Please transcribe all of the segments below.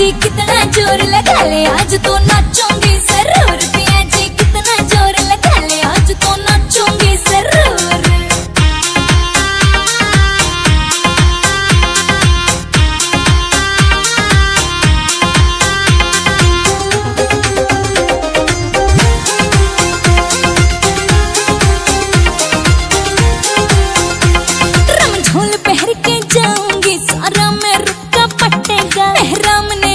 जी कितना जोर लगा ले आज तो नाचूंगी जरूर। पिया जी कितना जोर लगा ले आज तो नाचूंगी जरूर। रम झोल पहर के जाऊंगी सारा मैं रुका पटेगा। मेहराम ने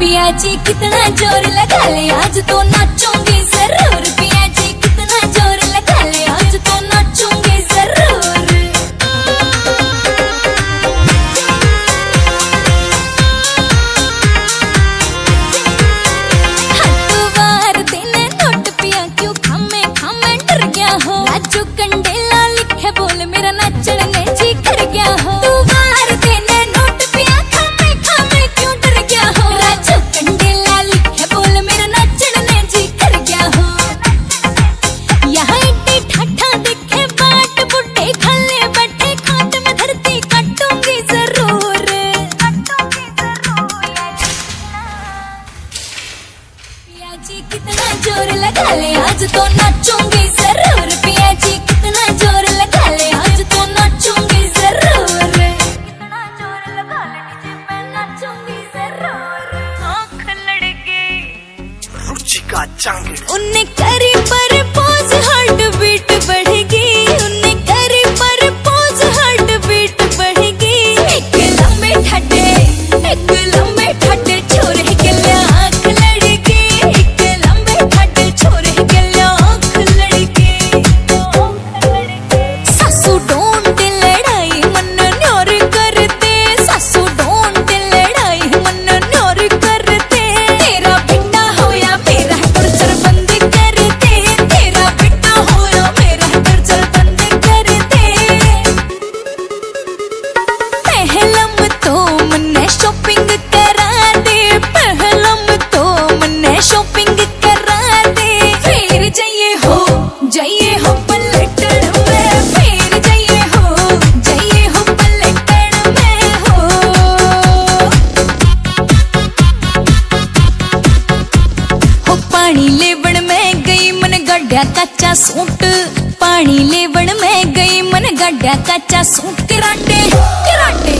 पिया जी कितना जोर लगा ले आज तो नाचूंगी जरूर। पिया जी कितना जोर लगा ले आज तो नाचूंगी जरूर। हर बार देने नोट पिया क्यों खामे डर गया हो। राजू कंडेला लिखे बोल मेरा नाचने जी कर गया हो। कितना जोर लगा ले आज तो नाचूंगी जरूर। पिया जी कितना जोर लगा ले आज तो नाचूंगी जरूर। कितना जोर लगा ले डीजे पे नाचूंगी जरूर। आँख लड़के रुचिका चांगड़ उन्हें करी पर पोज हार्ट बीट बढ़ेगी। उन्हें करी पर पोज हार्ट बीट बढ़ेगी। एक लंबे ठट्टे छोरे कच्चा सूट पानी लेवन में गई मन गड्ढा कच्चा सूट। किरांडे किरांडे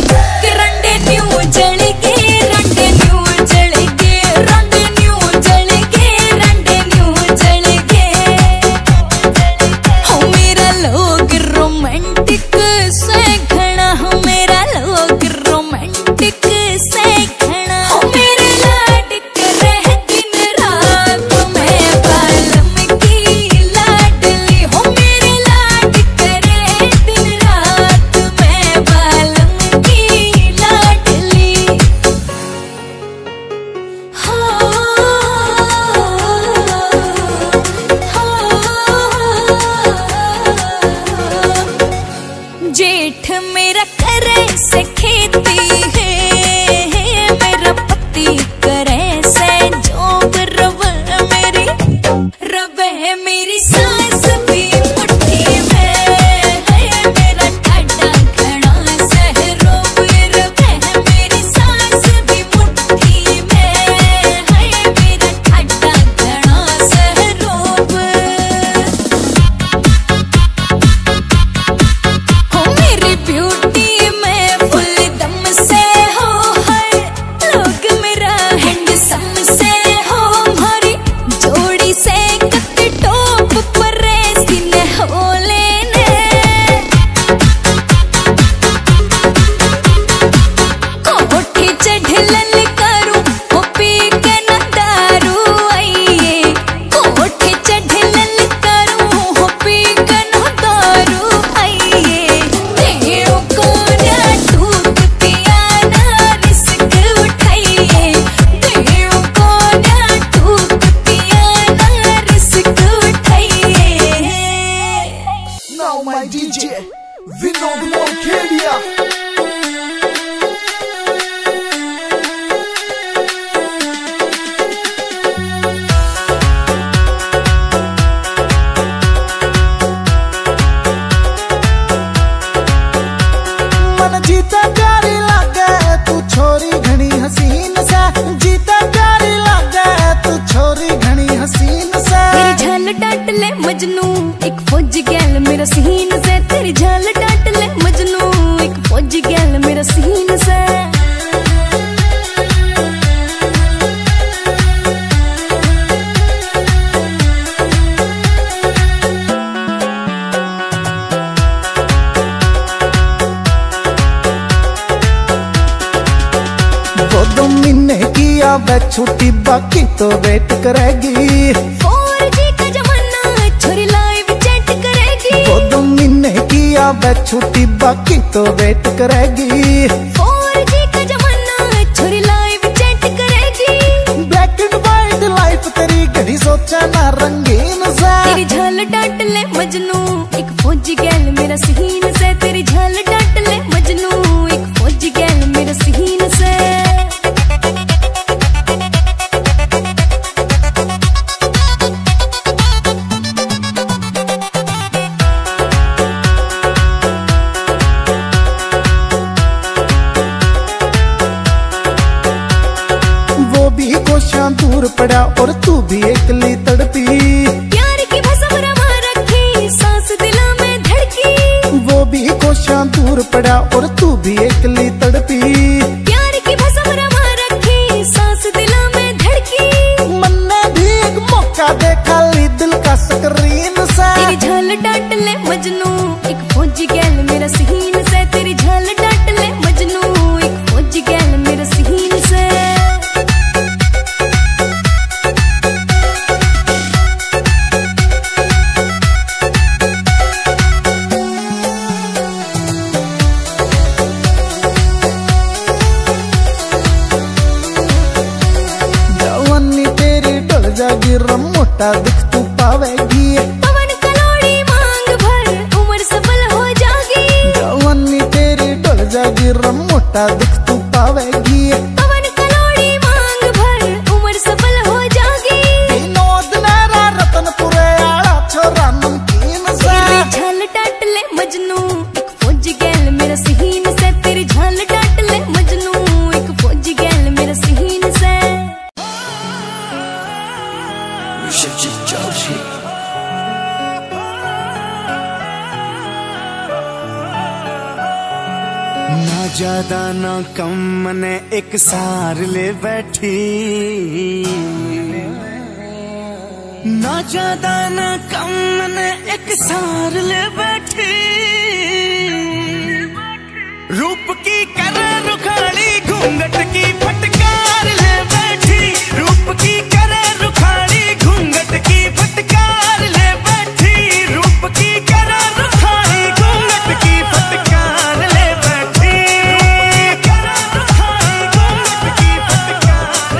किरांडे न्यू जल गए। रांडे न्यू जल गए। रांडे न्यू जल गए। रांडे न्यू जल गए। हो मेरा लोग रोमांटिक से घना। हो मेरा लोग रोमांटिक से घना। हो मेरे लाडक रहे दिन रात में बाल मेरा करे से खेती है। मेरा पति करे से जोब। रब मेरी रब है मेरी सास भी मुट्ठी में है। मेरा टाटा घड़ा से रोब। रब है मेरी सास भी मुट्ठी में है। मेरा टाटा घड़ा से रोब। ब्यूटी में फुल तूने किया वह छुट्टी, बाकी तो वेट करेगी। 4G का जमाना, छोरी लाइव चैट करेगी। वो तुमने किया वह छुट्टी, बाकी तो वेट करेगी। 4G का जमाना, छोरी लाइव चैट करेगी। ब्लैक एंड व्हाइट लाइफ तेरी, घड़ी सोचा ना रंगीन सा। तेरी झाल डांट ले मजनू, एक फौजी गैल मेरा सीन से। तेरी झाल डांट ले मजनू, एक फौजी गैल मेरा सीन से। दूर पड़ा और तू भी एकली तड़पी, प्यार की भाषा भरमा रखी, सांस दिला में धड़की। वो भी कोशियां दूर पड़ा और तू भी एकली तड़पी, प्यार की भाषा भरमा रखी, सांस दिला में धड़की। मन ने भी एक मौका दे खाली दिल का स्क्रीन सा। तेरी झाल डांट ले मजनू, एक फौजी गैल मेरा सीन से। तेरी झाल डांट ले मजनू, एक फौजी गैल मेरा सीन से। मोटा दिख तू पावेगी, पवन कलोड़ी मांग भर उम्र सफल हो जागी। जवानी तेरी डल जागी, रम मोटा दिख तू पावेगी, पवन कलोड़ी मांग भर उम्र सफल हो जागी। विनोद मेरा रतनपुरे आड़ा छोरा नमकीन सा। तेरी झाल डांट ले मजनू, एक फौजी गैल मेरा सीन से। तेरी झाल डांट ले मजनू, एक फौजी गैल मेरा सीन से। ना ज्यादा ना कम, मने एक सार ले बैठी। ना ज्यादा ना कम, मने एक सार ले बैठी। रूप की कर रुखाड़ी, घूंघट की फटकार ले बैठी। रूप की कर रुखाड़ी, घूंघट की फटकार ले बैठी। रूप की कर रुखाड़ी, घूंघट की फटकार ले बैठी। रूप की कर रुखाड़ी, घूंघट की फटकार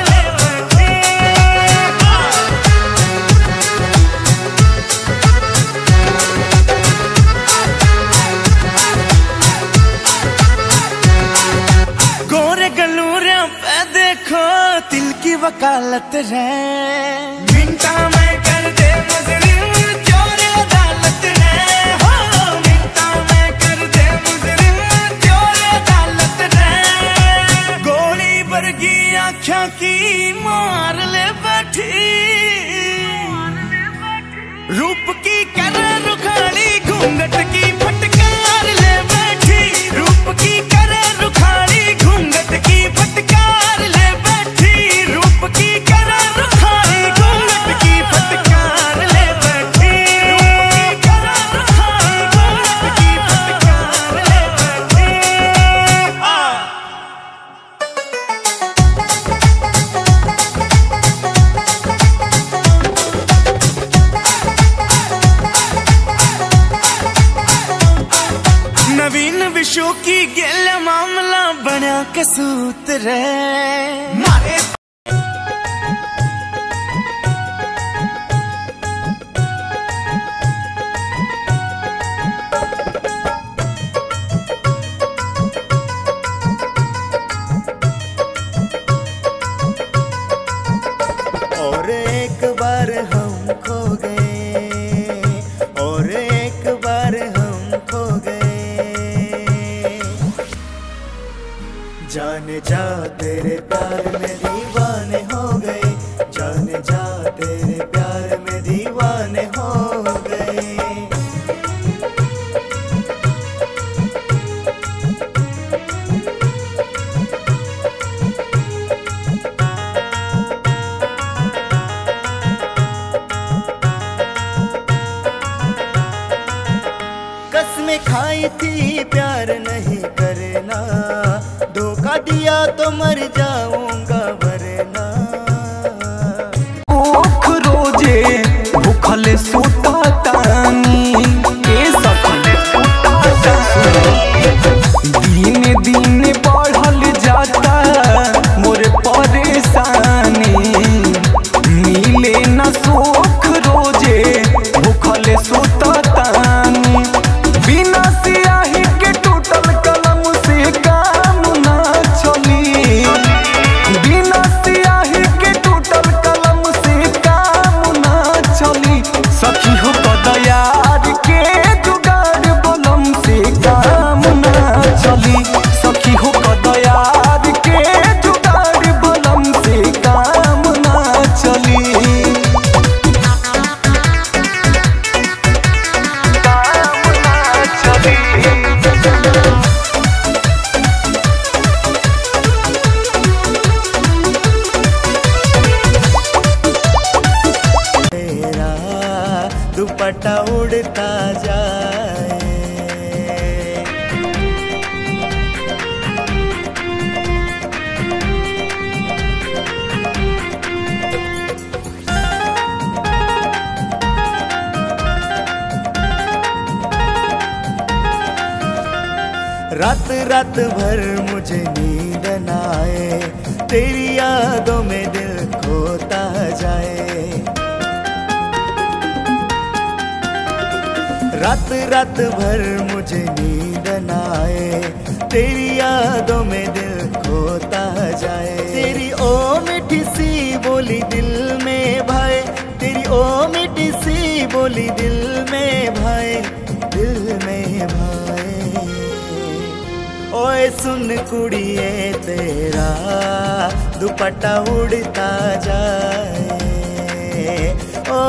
ले बैठी। गोरे गलूरिया पे देखो, दिल की वकालत है। की मार ले बैठी, रूप की कर रुखाड़ी, घूंघट की फटकार ले बैठी। रूप की कर रुखाड़ी, घूंघट की फटकार ले बैठी। रूप की कर रुखाड़ी, घूंघट की फटकार ले बैठी। रूप की कर रुखाड़ी, घूंघट की फटकार ले बैठी। विशु की गेल मामला बना कसूत रे। मारे और एक बार हम खो गए, और एक बार हम खो गए। जाने जा तेरे प्यार में दीवाने हो गए। जाने जा तेरे प्यार में दीवाने हो गए। कसमें खाई थी प्यार नहीं करना, दिया तो मर जाऊंगा। सकले सुतातानी के सकले सुताता दिन दिन बढ़ल जाता मोर परेशानी मिले न सुख रोजे भूखले सुतातानी बिना सियाही के टूटल कलम से काम ना चली बिना सियाही के टूटल कलम से काम ना चली सखी हो तो दयार के जुगाड़ बलम से काम ना चली सखी हो तो दयार के जुगाड़ बलम से काम ना चली काम ना चली। दुपट्टा उड़ता जाए रात रात भर मुझे नींद ना आए तेरी यादों में दिल खोता जाए रात रात भर मुझे नींद ना आए तेरी यादों में दिल खोता जाए तेरी ओ मीठी सी बोली दिल में भाए तेरी ओ मीठी सी बोली दिल में भाए दिल में भाए। ओए सुन कुड़िए तेरा दुपट्टा उड़ता जाए ओ